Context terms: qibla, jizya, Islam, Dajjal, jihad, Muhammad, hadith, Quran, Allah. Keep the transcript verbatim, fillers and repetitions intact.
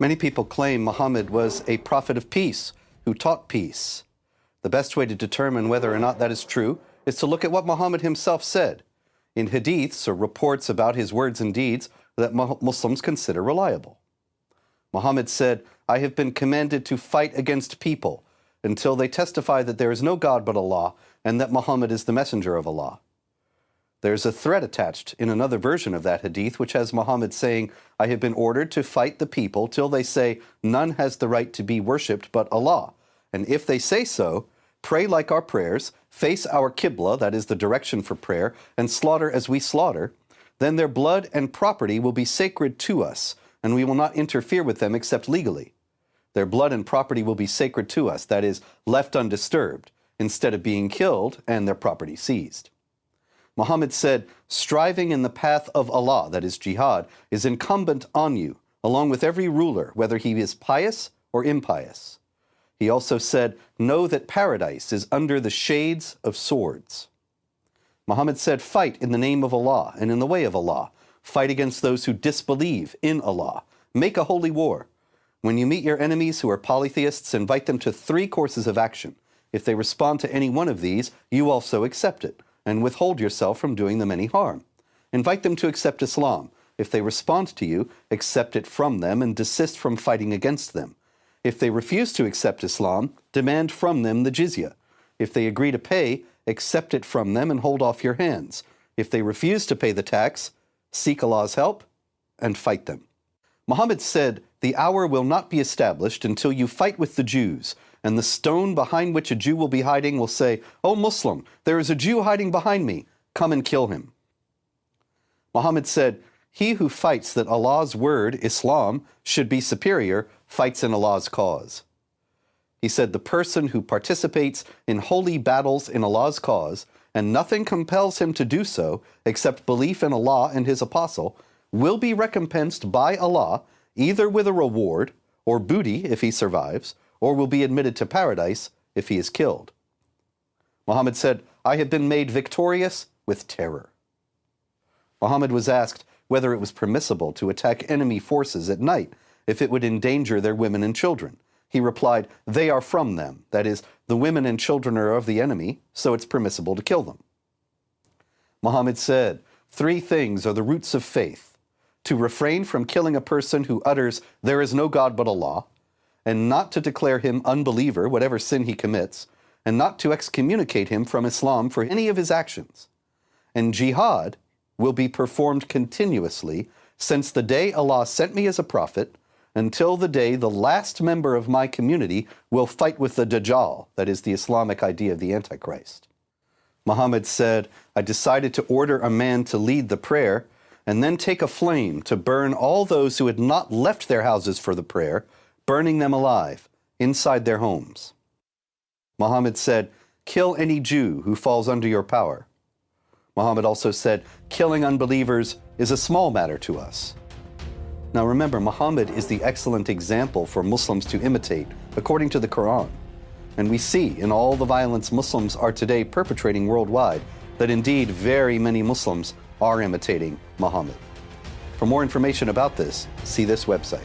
Many people claim Muhammad was a prophet of peace who taught peace. The best way to determine whether or not that is true is to look at what Muhammad himself said in hadiths or reports about his words and deeds that Muslims consider reliable. Muhammad said, "I have been commanded to fight against people until they testify that there is no God but Allah and that Muhammad is the messenger of Allah." There's a thread attached in another version of that hadith which has Muhammad saying, "I have been ordered to fight the people till they say none has the right to be worshipped but Allah. And if they say so, pray like our prayers, face our qibla," that is the direction for prayer, "and slaughter as we slaughter. Then their blood and property will be sacred to us, and we will not interfere with them except legally." Their blood and property will be sacred to us, that is, left undisturbed, instead of being killed and their property seized. Muhammad said, "Striving in the path of Allah," that is jihad, "is incumbent on you, along with every ruler, whether he is pious or impious." He also said, "Know that paradise is under the shades of swords." Muhammad said, "Fight in the name of Allah and in the way of Allah. Fight against those who disbelieve in Allah. Make a holy war. When you meet your enemies who are polytheists, invite them to three courses of action. If they respond to any one of these, you also accept it, and withhold yourself from doing them any harm. Invite them to accept Islam. If they respond to you, accept it from them and desist from fighting against them. If they refuse to accept Islam, demand from them the jizya. If they agree to pay, accept it from them and hold off your hands. If they refuse to pay the tax, seek Allah's help and fight them." Muhammad said, "The hour will not be established until you fight with the Jews, and the stone behind which a Jew will be hiding will say, 'O Muslim, there is a Jew hiding behind me. Come and kill him.'" Muhammad said, "He who fights that Allah's word, Islam, should be superior, fights in Allah's cause." He said, "The person who participates in holy battles in Allah's cause, and nothing compels him to do so except belief in Allah and His Apostle, will be recompensed by Allah either with a reward or booty if he survives, or will be admitted to paradise if he is killed." Muhammad said, "I have been made victorious with terror." Muhammad was asked whether it was permissible to attack enemy forces at night if it would endanger their women and children. He replied, "They are from them," that is, the women and children are of the enemy, so it's permissible to kill them. Muhammad said, "Three things are the roots of faith: to refrain from killing a person who utters, 'There is no God but Allah,' and not to declare him unbeliever, whatever sin he commits, and not to excommunicate him from Islam for any of his actions. And jihad will be performed continuously since the day Allah sent me as a prophet until the day the last member of my community will fight with the Dajjal," that is the Islamic idea of the Antichrist. Muhammad said, "I decided to order a man to lead the prayer and then take a flame to burn all those who had not left their houses for the prayer, burning them alive inside their homes." Muhammad said, "Kill any Jew who falls under your power." Muhammad also said, "Killing unbelievers is a small matter to us." Now remember, Muhammad is the excellent example for Muslims to imitate, according to the Quran. And we see in all the violence Muslims are today perpetrating worldwide that indeed very many Muslims are imitating Muhammad. For more information about this, see this website.